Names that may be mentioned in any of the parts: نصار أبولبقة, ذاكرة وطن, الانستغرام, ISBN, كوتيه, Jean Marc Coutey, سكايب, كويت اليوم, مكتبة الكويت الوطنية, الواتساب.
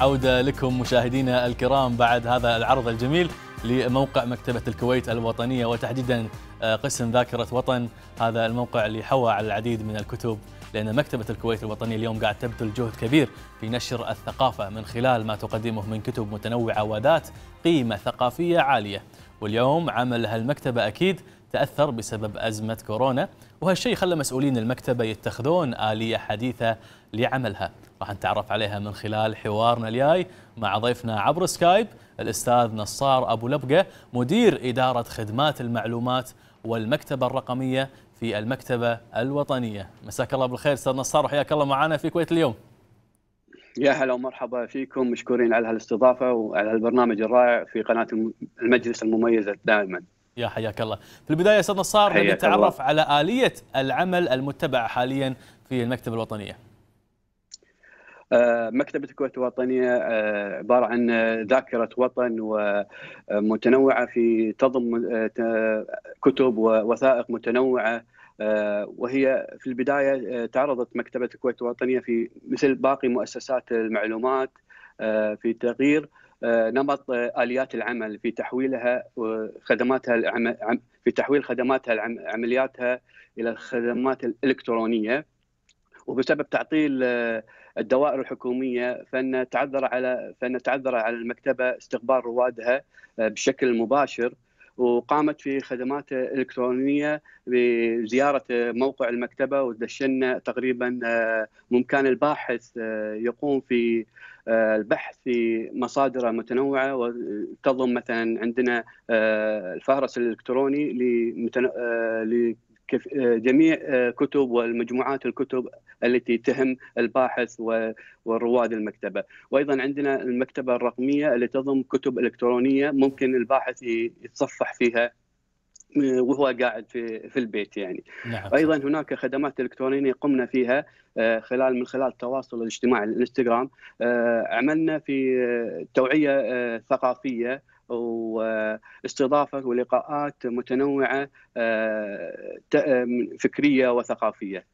عودة لكم مشاهدينا الكرام بعد هذا العرض الجميل لموقع مكتبة الكويت الوطنية، وتحديدا قسم ذاكرة وطن. هذا الموقع اللي حوى على العديد من الكتب، لأن مكتبة الكويت الوطنية اليوم قاعد تبذل جهد كبير في نشر الثقافة من خلال ما تقدمه من كتب متنوعة وذات قيمة ثقافية عالية. واليوم عمل هالمكتبة أكيد تأثر بسبب أزمة كورونا، وهالشيء خلى مسؤولين المكتبة يتخذون آلية حديثة لعملها. راح نتعرف عليها من خلال حوارنا الجاي مع ضيفنا عبر سكايب الأستاذ نصار أبولبقة، مدير إدارة خدمات المعلومات والمكتبة الرقمية في المكتبة الوطنية. مساك الله بالخير أستاذ نصار، وحياك الله معنا في كويت اليوم. يا هلا ومرحبا فيكم، مشكورين على هالاستضافة وعلى هالبرنامج الرائع في قناة المجلس المميزة دائما. يا حياك الله. في البداية أستاذ نصار نتعرف على آلية العمل المتبعة حاليا في المكتبة الوطنية. مكتبة الكويت الوطنية عبارة عن ذاكرة وطن ومتنوعة، في تضم كتب ووثائق متنوعة، وهي في البداية تعرضت مكتبة الكويت الوطنية في مثل باقي مؤسسات المعلومات في تغيير نمط آليات العمل، في تحويلها خدماتها عملياتها إلى الخدمات الإلكترونية، وبسبب تعطيل الدوائر الحكومية فنتعذر على المكتبة استقبال روادها بشكل مباشر، وقامت في خدمات إلكترونية بزيارة موقع المكتبة، ودشنا تقريبا ممكن الباحث يقوم في البحث في مصادر متنوعة، وتضم مثلا عندنا الفهرس الإلكتروني جميع كتب والمجموعات الكتب التي تهم الباحث والرواد المكتبة. وأيضا عندنا المكتبة الرقمية اللي تضم كتب إلكترونية ممكن الباحث يتصفح فيها وهو قاعد في البيت يعني. نعم. أيضا هناك خدمات إلكترونية قمنا فيها من خلال التواصل الاجتماعي الانستغرام، عملنا في توعية ثقافية واستضافة ولقاءات متنوعة فكرية وثقافية.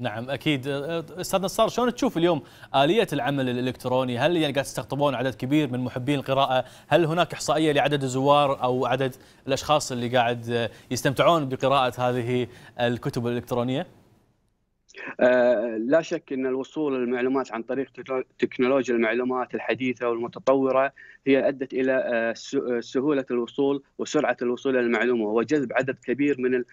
نعم أكيد. أستاذ نصار، شلون تشوف اليوم آلية العمل الإلكتروني؟ هل يعني قاعد تستقطبون عدد كبير من محبين القراءة؟ هل هناك إحصائية لعدد الزوار أو عدد الأشخاص اللي قاعد يستمتعون بقراءة هذه الكتب الإلكترونية؟ لا شك أن الوصول للمعلومات عن طريق تكنولوجيا المعلومات الحديثة والمتطورة هي أدت إلى سهولة الوصول وسرعة الوصول للمعلومة، وجذب عدد كبير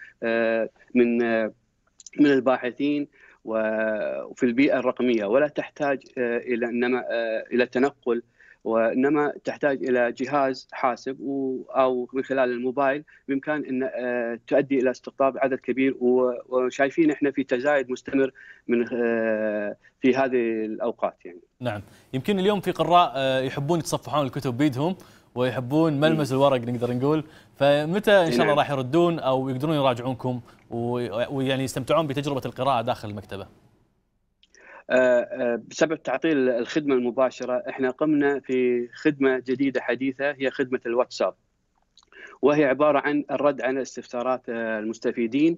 من الباحثين وفي البيئة الرقمية، ولا تحتاج إلى تنقل، وإنما تحتاج إلى جهاز حاسب أو من خلال الموبايل بإمكان أن تؤدي إلى استقطاب عدد كبير. وشايفين إحنا في تزايد مستمر في هذه الأوقات يعني. نعم. يمكن اليوم في قراء يحبون يتصفحون الكتب بيدهم ويحبون ملمس الورق نقدر نقول، فمتى إن شاء الله راح يردون أو يقدرون يراجعونكم ويعني يستمتعون بتجربة القراءة داخل المكتبة؟ بسبب تعطيل الخدمة المباشرة احنا قمنا في خدمة جديدة حديثة، هي خدمة الواتساب، وهي عبارة عن الرد على استفسارات المستفيدين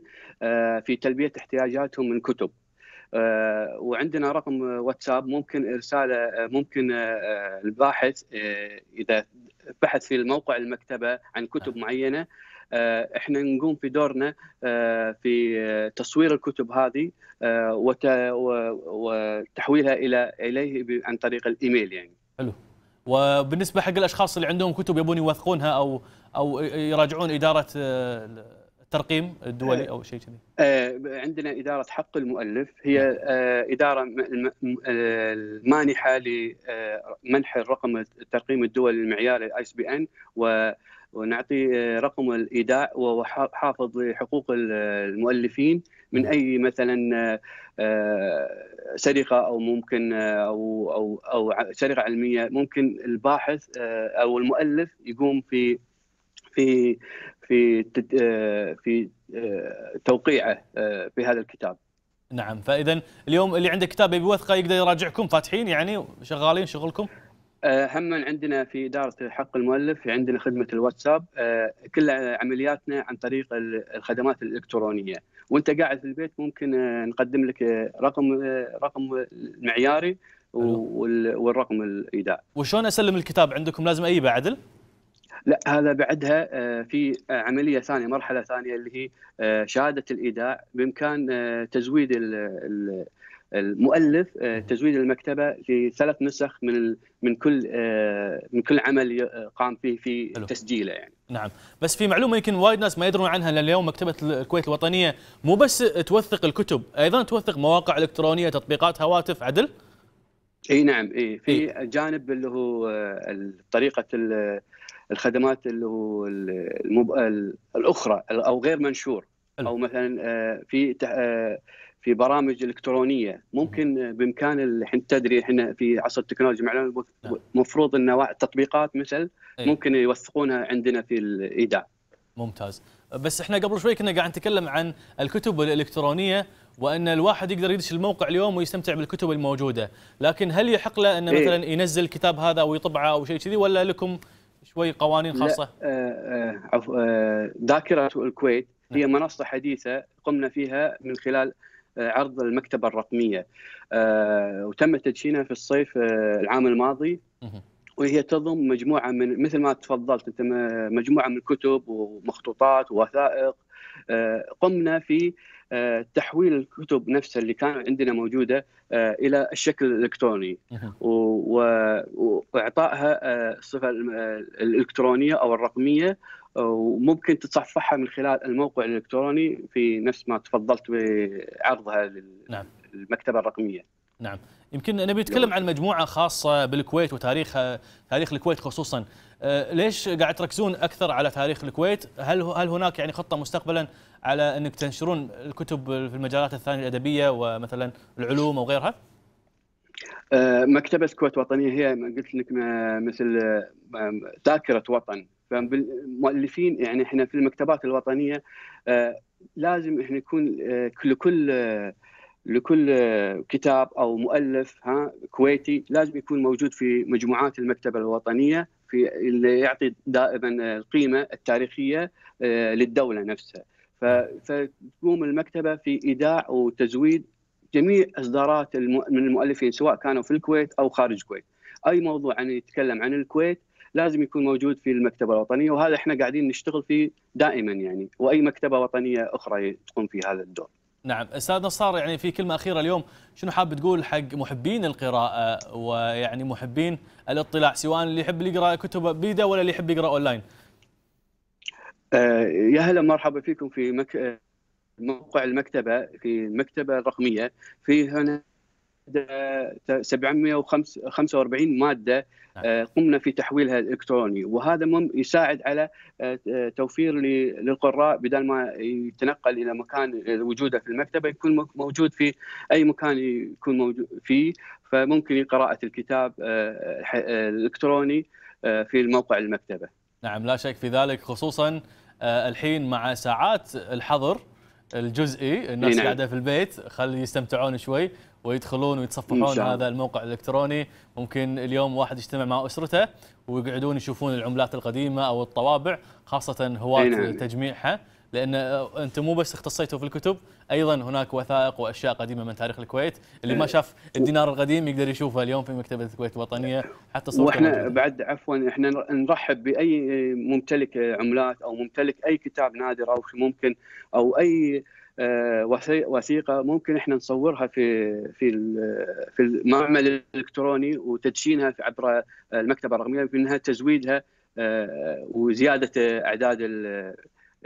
في تلبية احتياجاتهم من كتب، وعندنا رقم واتساب ممكن إرساله، ممكن الباحث إذا بحث في الموقع المكتبة عن كتب معينة، احنا نقوم في دورنا في تصوير الكتب هذه وتحويلها اليه عن طريق الايميل يعني. حلو. وبالنسبه حق الاشخاص اللي عندهم كتب يبون يوثقونها او يراجعون اداره الترقيم الدولي او شيء كذي. عندنا اداره حق المؤلف، هي اداره المانحه لمنح الرقم الترقيم الدولي المعياري ISBN، ونعطي رقم الإيداع وحافظ حقوق المؤلفين من أي مثلا سرقة أو ممكن أو أو أو سرقة علمية، ممكن الباحث أو المؤلف يقوم في في في توقيعه في هذا الكتاب. نعم. فإذا اليوم اللي عنده كتاب بوثقة يقدر يراجعكم، فاتحين يعني شغالين شغلكم؟ هم عندنا في إدارة حق المؤلف عندنا خدمة الواتساب، كل عملياتنا عن طريق الخدمات الإلكترونية، وانت قاعد في البيت ممكن نقدم لك رقم معياري والرقم الايداع. وشلون اسلم الكتاب عندكم؟ لازم اجيبه عدل؟ لا، هذا بعدها في عمليه ثانيه، مرحله ثانيه اللي هي شهاده الايداع، بامكان تزويد المؤلف، تزويد المكتبه في 3 نسخ من كل عمل قام فيه في تسجيله يعني. نعم، بس في معلومه يمكن وايد ناس ما يدرون عنها، لأن اليوم مكتبه الكويت الوطنيه مو بس توثق الكتب، ايضا توثق مواقع الكترونيه، تطبيقات، هواتف، عدل؟ اي نعم، اي في جانب اللي هو طريقه الخدمات اللي هو الاخرى او غير منشور، او مثلا في برامج الكترونيه ممكن بامكان الحين، تدري احنا في عصر التكنولوجيا المعلومات، المفروض ان تطبيقات مثل ممكن يوثقونها عندنا في الايداع. ممتاز. بس احنا قبل شوي كنا قاعد نتكلم عن الكتب الالكترونيه، وان الواحد يقدر يدش الموقع اليوم ويستمتع بالكتب الموجوده، لكن هل يحق له انه مثلا ينزل الكتاب هذا او يطبعه او شيء كذي، ولا لكم شوي قوانين خاصه؟ ذاكره الكويت هي منصه حديثه قمنا فيها من خلال عرض المكتبه الرقميه، وتم تدشينها في الصيف العام الماضي، وهي تضم مجموعه من مثل ما تفضلت انت، مجموعه من كتب ومخطوطات ووثائق. قمنا في تحويل الكتب نفسها اللي كانت عندنا موجوده الى الشكل الالكتروني، واعطائها الصفه الالكترونيه او الرقميه، وممكن تتصفحها من خلال الموقع الالكتروني في نفس ما تفضلت بعرضها للمكتبه الرقميه. نعم، يمكن نبي نتكلم عن مجموعه خاصه بالكويت وتاريخها، تاريخ الكويت خصوصا. ليش قاعد تركزون اكثر على تاريخ الكويت؟ هل هناك يعني خطه مستقبلا على انك تنشرون الكتب في المجالات الثانيه الادبيه ومثلا العلوم او غيرها؟ مكتبه الكويت الوطنيه هي قلت لك مثل ذاكره وطن، فالمؤلفين يعني احنا في المكتبات الوطنيه لازم احنا نكون لكل كتاب او مؤلف كويتي لازم يكون موجود في مجموعات المكتبه الوطنيه، في اللي يعطي دائما القيمه التاريخيه للدوله نفسها. فتقوم المكتبه في ايداع وتزويد جميع اصدارات من المؤلفين، سواء كانوا في الكويت او خارج الكويت. اي موضوع يعني يتكلم عن الكويت لازم يكون موجود في المكتبه الوطنيه، وهذا احنا قاعدين نشتغل فيه دائما يعني، واي مكتبه وطنيه اخرى تقوم في هذا الدور. نعم، استاذ نصار، يعني في كلمه اخيره اليوم، شنو حاب تقول حق محبين القراءه ويعني محبين الاطلاع، سواء اللي يحب يقرا كتب بيده ولا اللي يحب يقرا اونلاين؟ يا هلا مرحبا فيكم في موقع المكتبه، في المكتبه الرقميه، في هنا 745 مادة قمنا في تحويلها الإلكتروني، وهذا يساعد على توفير للقراء، بدل ما يتنقل إلى مكان وجوده في المكتبة يكون موجود في أي مكان يكون موجود فيه، فممكن قراءة الكتاب الإلكتروني في الموقع المكتبة. نعم، لا شك في ذلك، خصوصا الحين مع ساعات الحظر الجزئي، الناس قاعدة في البيت، خلي يستمتعون شوي ويدخلون ويتصفحون هذا الموقع الالكتروني. ممكن اليوم واحد يجتمع مع اسرته ويقعدون يشوفون العملات القديمه او الطوابع، خاصه هواة تجميعها، لان انتم مو بس اختصيتوا في الكتب، ايضا هناك وثائق واشياء قديمه من تاريخ الكويت، اللي ما شاف الدينار القديم يقدر يشوفها اليوم في مكتبه الكويت الوطنيه حتى صورة. واحنا بعد عفوا احنا نرحب باي ممتلك عملات او ممتلك اي كتاب نادر او ممكن او اي وثيقه ممكن احنا نصورها في المعمل الالكتروني وتدشينها عبر المكتبه الرقميه، منها تزويدها وزياده اعداد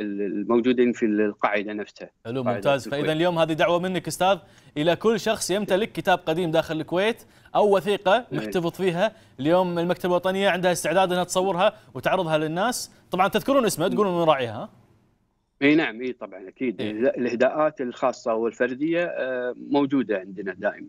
الموجودين في القاعده نفسها. حلو، ممتاز. فاذا اليوم هذه دعوه منك استاذ الى كل شخص يمتلك كتاب قديم داخل الكويت او وثيقه محتفظ فيها، اليوم المكتبه الوطنيه عندها استعداد انها تصورها وتعرضها للناس، طبعا تذكرون اسمها تقولون من راعيها. اي نعم، اي طبعا اكيد، الاهداءات الخاصه والفرديه موجوده عندنا دائما.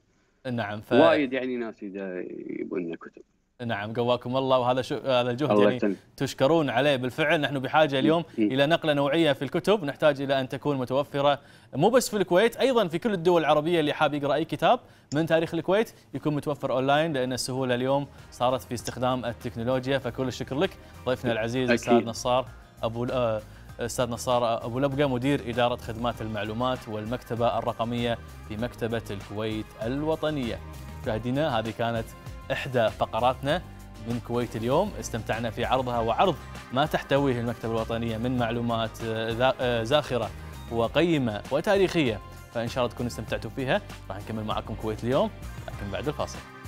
نعم، وايد يعني ناس يبون لنا كتب. نعم، قواكم الله، وهذا هذا الجهد يعني تشكرون عليه بالفعل. نحن بحاجه اليوم الى نقله نوعيه في الكتب، نحتاج الى ان تكون متوفره مو بس في الكويت، ايضا في كل الدول العربيه. اللي حاب يقرا اي كتاب من تاريخ الكويت يكون متوفر اونلاين، لان السهوله اليوم صارت في استخدام التكنولوجيا. فكل الشكر لك ضيفنا العزيز الاستاذ نصار أبولبقة، مدير إدارة خدمات المعلومات والمكتبة الرقمية في مكتبة الكويت الوطنية. مشاهدينا، هذه كانت إحدى فقراتنا من كويت اليوم. استمتعنا في عرضها وعرض ما تحتويه المكتبة الوطنية من معلومات زاخرة وقيمة وتاريخية، فإن شاء الله تكونوا استمتعتوا فيها. راح نكمل معكم كويت اليوم لكن بعد الفاصل.